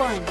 1.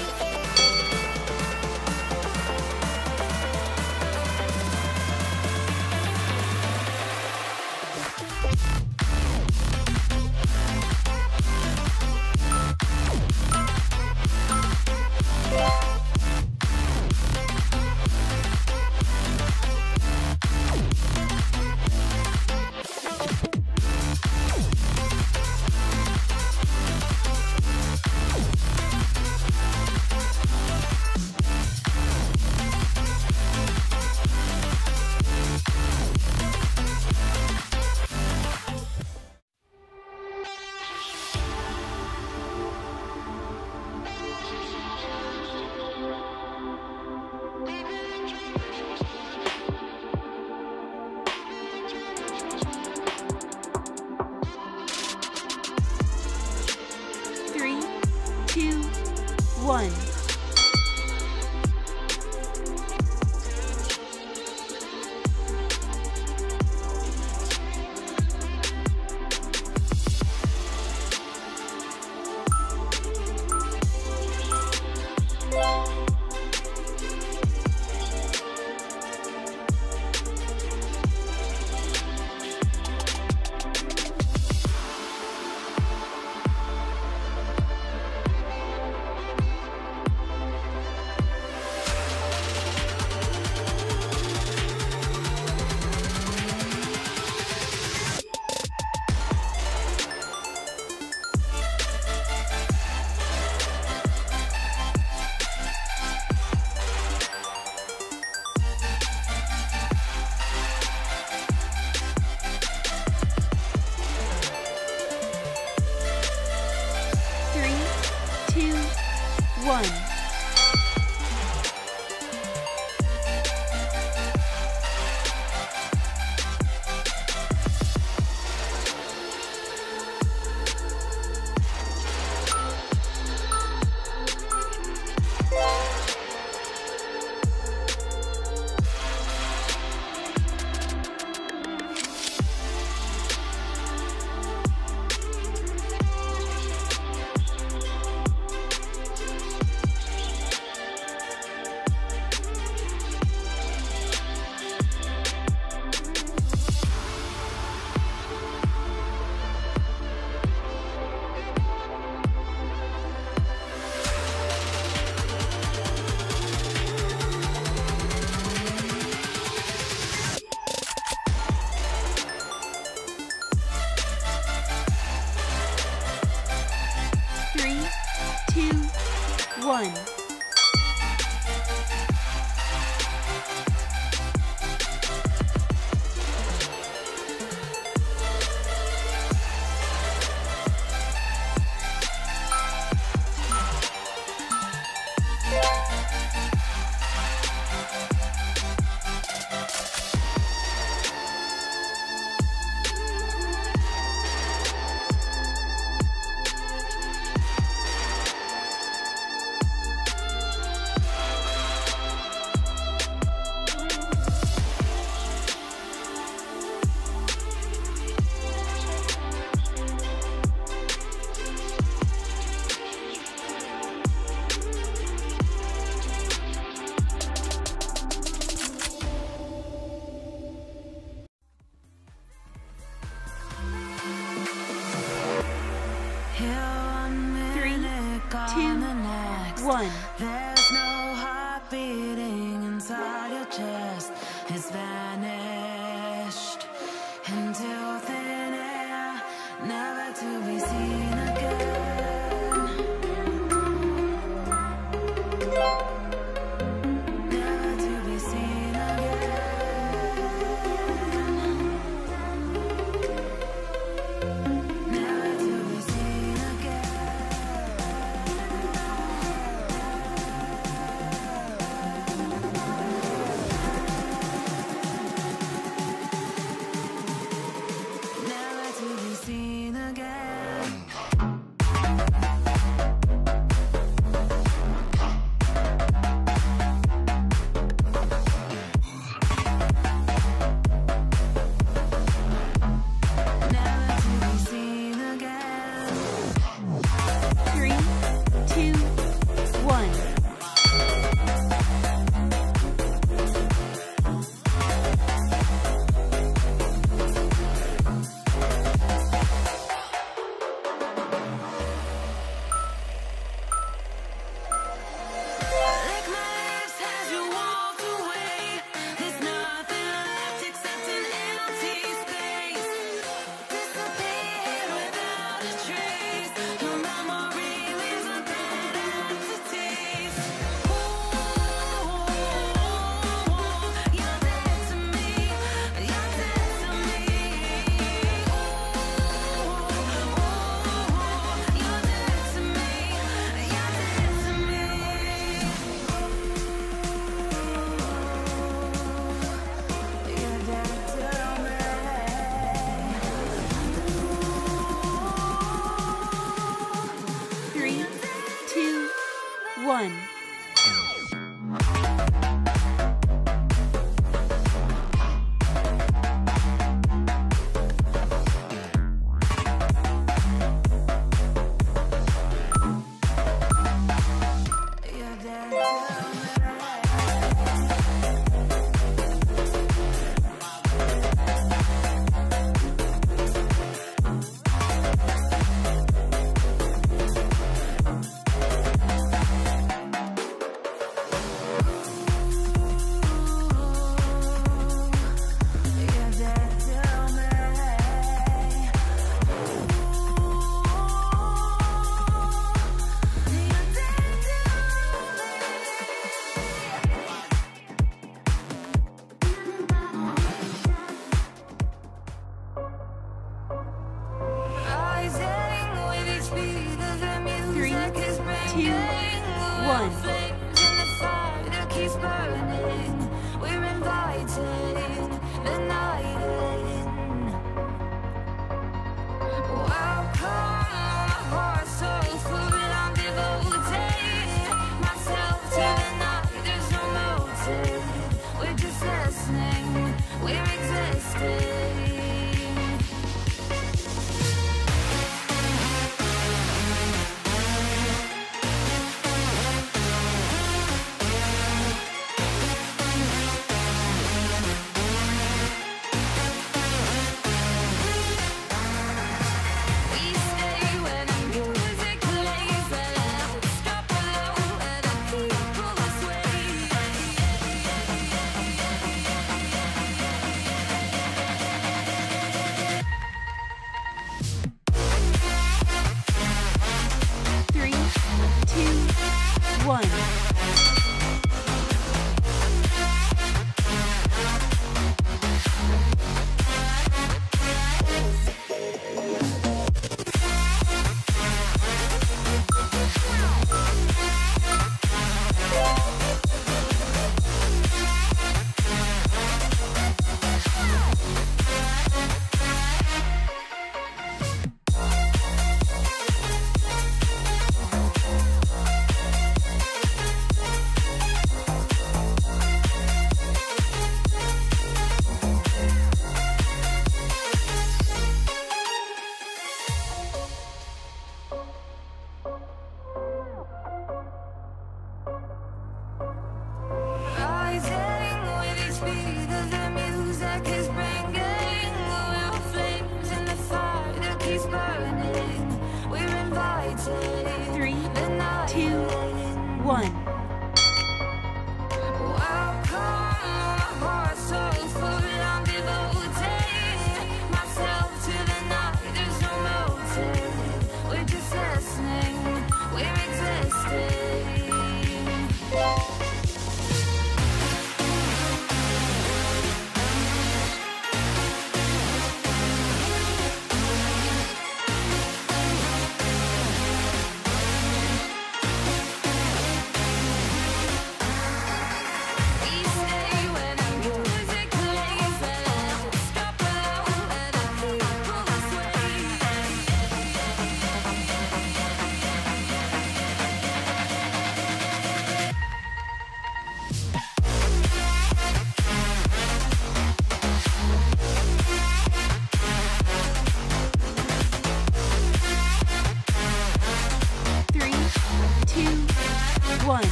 There's no heart beating inside your chest. It's vanished into thin air, never to be seen again. fun. We're inviting the night in. Welcome, my heart so full and I'm devoted. Myself to the night, there's no motive. We're just listening, we're existing.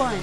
1.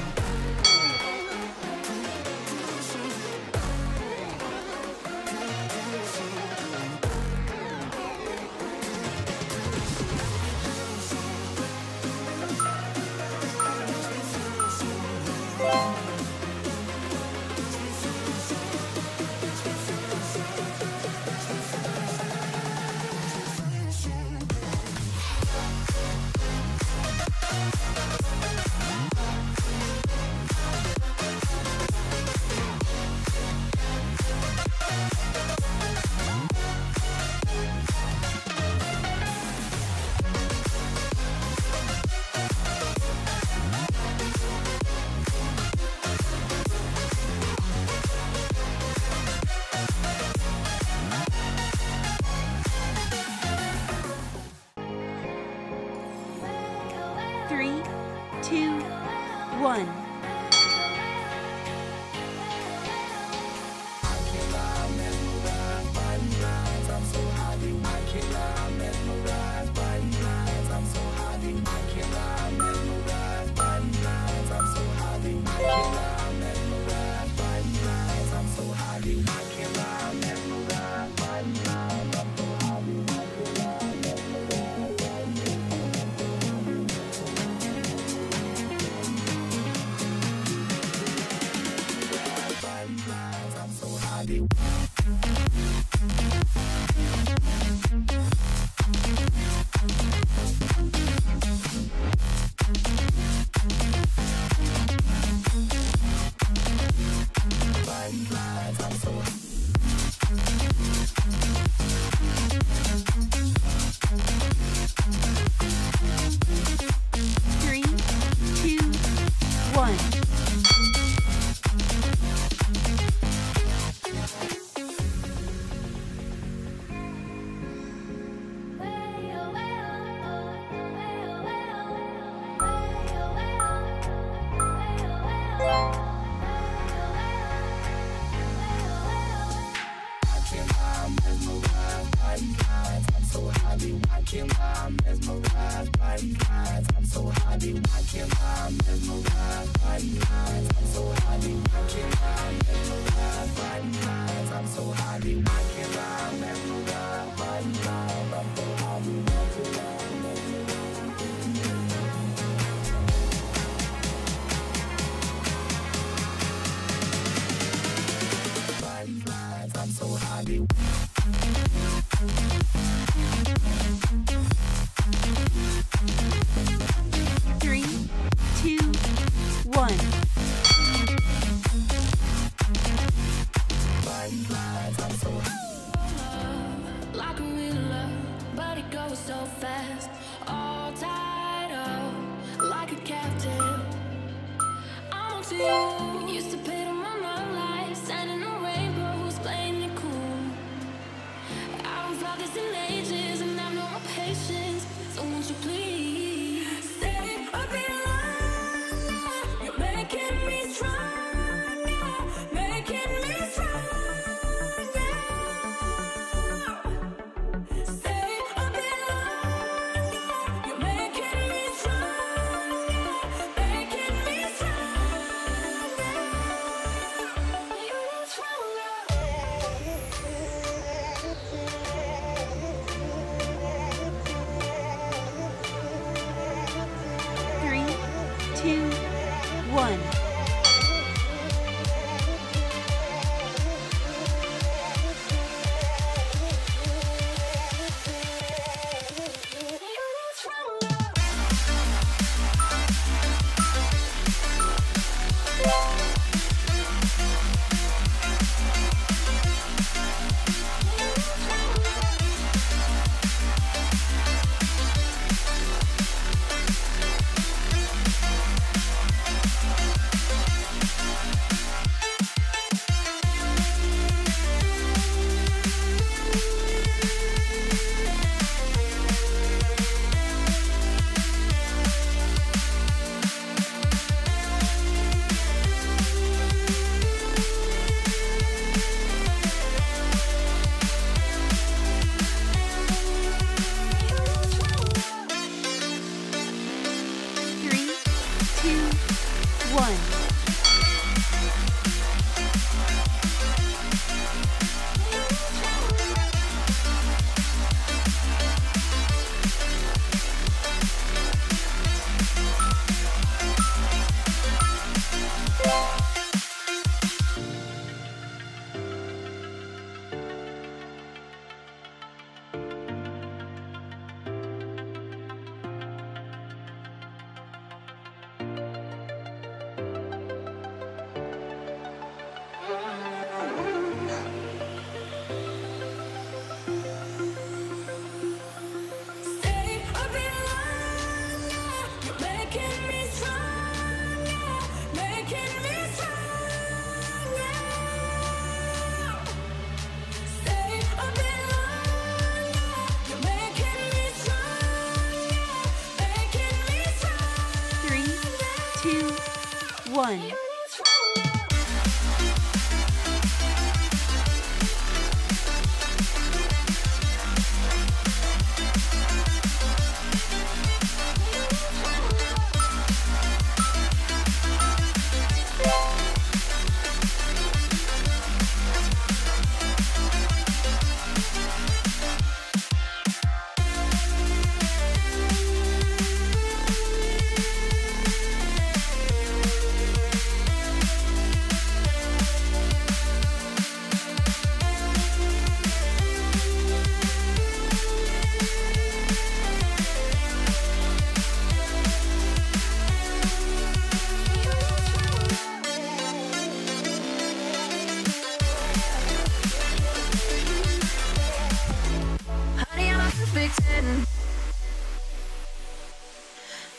1.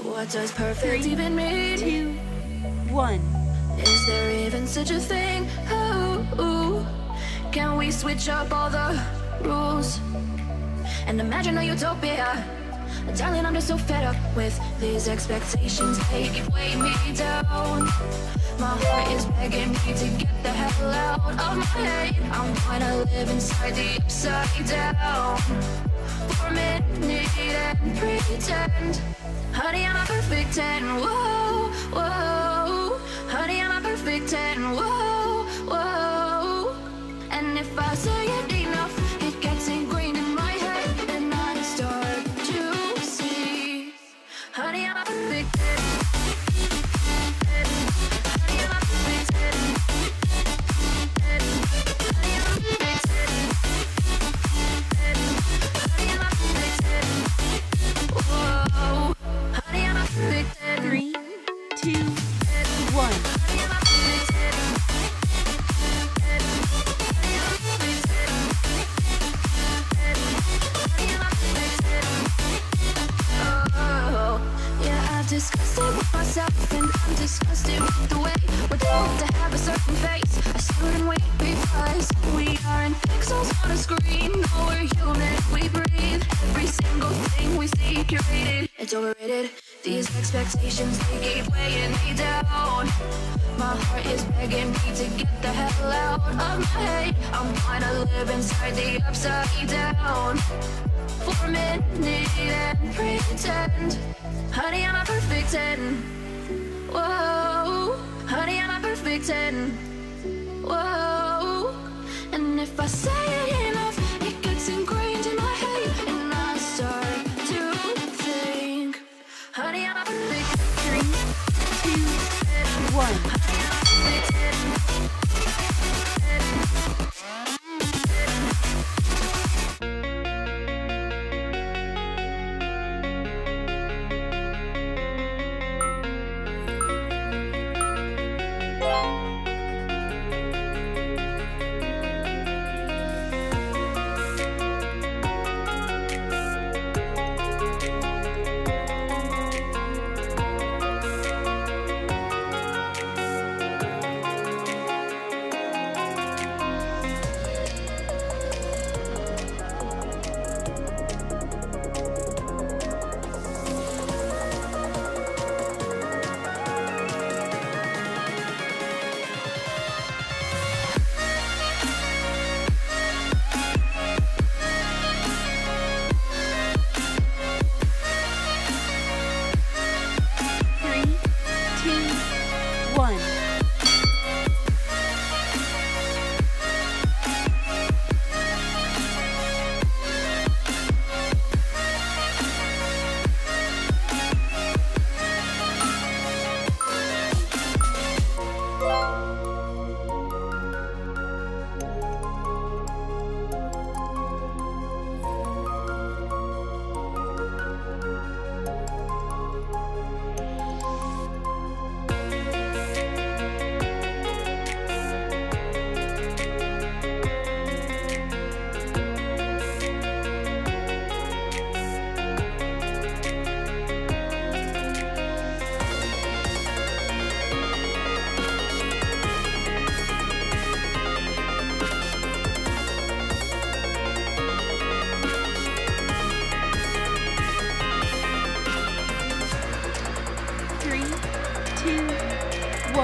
What does perfect even mean? 2, 1. Is there even such a thing? Ooh, can we switch up all the rules and imagine a utopia? Darling, I'm just so fed up with these expectations. They keep weighing me down. My heart is begging me to get the hell out of my head. I'm gonna live inside the upside down for a minute and pretend. Honey, I'm a perfect 10, whoa, whoa. Honey, I'm a perfect 10, whoa, whoa. And if I say it enough, it gets ingrained in my head, and I start to see. Honey, I'm a perfect 10. Honey, I'm a perfect 10. Honey, I'm a perfect 10. Honey, I'm a perfect 10. Whoa. 3, 2, 1. Oh, yeah, I've discussed it with myself, and I'm disgusted with the way we're told to have a certain face. I stood and wait because we aren't pixels on a screen. No, we're human, we breathe. Every single thing we see curated, it's overrated. These expectations, they keep weighing me down. My heart is begging me to get the hell out of my head. I'm gonna live inside the upside down for a minute and pretend. Honey, I'm a perfect 10. Whoa. Honey, I'm a perfect 10. Whoa. And if I say it enough, it gets ingrained in my head, and I start to think. Honey, I'm a perfect 3, 2, 1. Honey, I'm a perfect 10.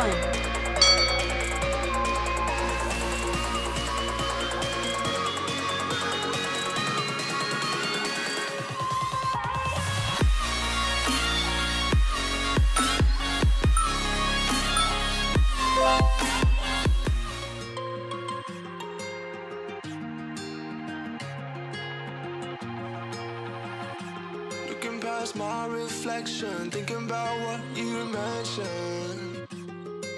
1. Past my reflection, thinking about what you mentioned.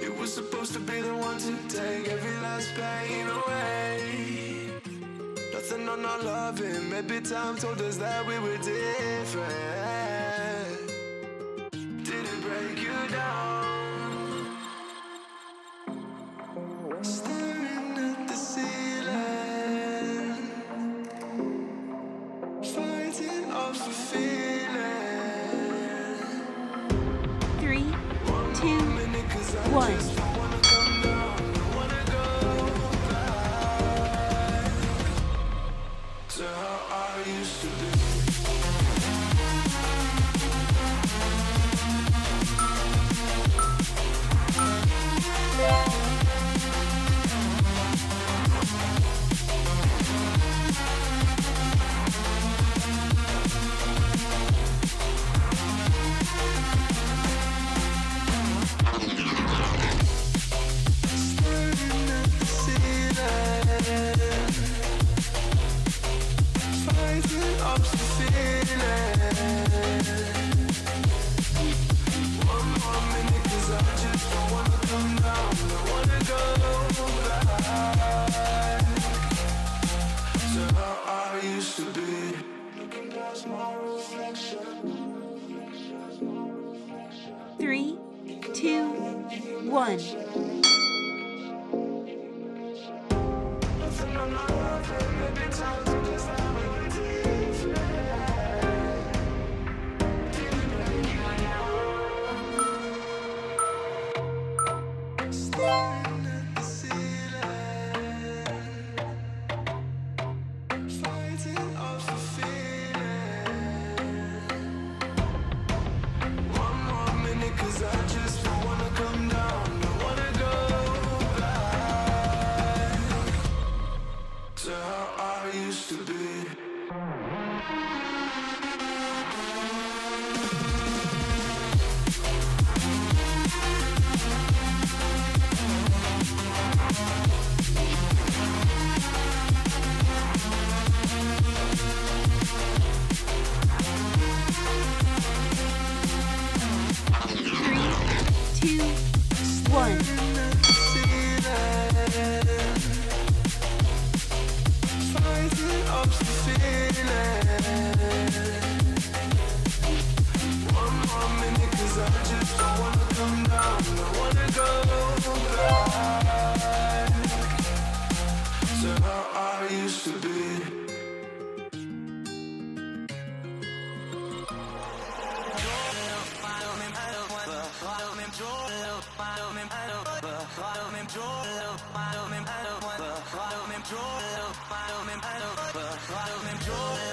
It was supposed to be the one to take every last pain away. Nothing on our loving, maybe time told us that we were different. Did it break you down? Staring at the ceiling, fighting off the fear. 1. Follow me,